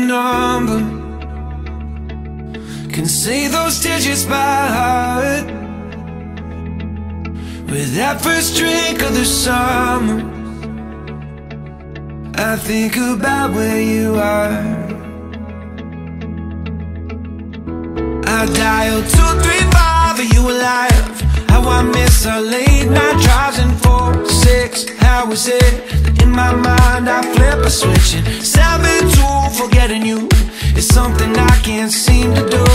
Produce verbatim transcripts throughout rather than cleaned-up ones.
the number, can say those digits by heart. With that first drink of the summer, I think about where you are. I dial two three five, are you alive? How I miss our late night drives and four six, how is it? In my mind I flip a switch and seven two, forgetting you is something I can't seem to do,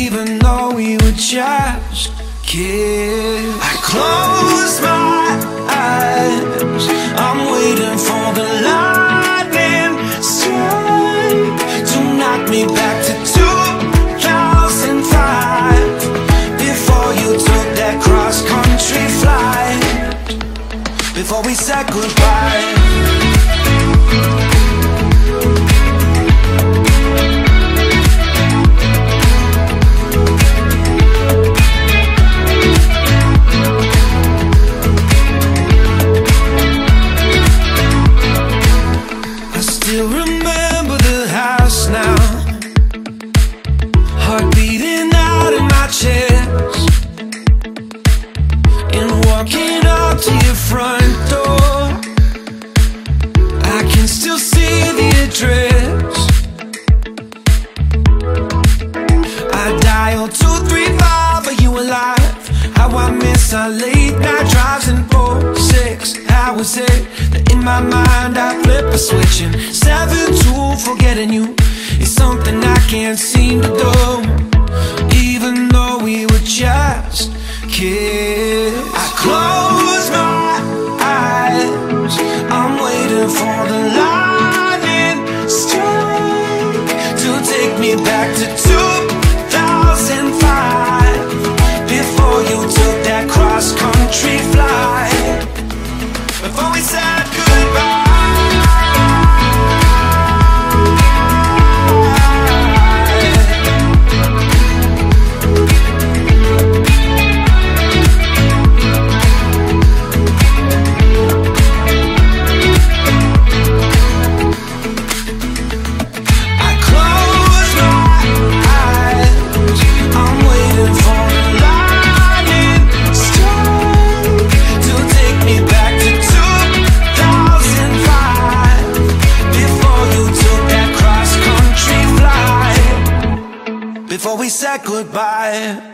even though we were just kids. I close my eyes, I'm waiting for the lightning strike to knock me back to two thousand five, before you took that cross-country flight, before we said goodbye. I still remember the house now, heart beating out in my chest, and walking up to your front. I dial two three five, are you alive? How I miss our late night drives and four six, how is it that in my mind I flip a switch and seven two, forgetting you is something I can't seem to do, even though we were just kids. I close my eyes, I'm waiting for the lightning strike to take me back to two thousand five, before you took that cross-country flight, before we said goodbye. Before we said goodbye.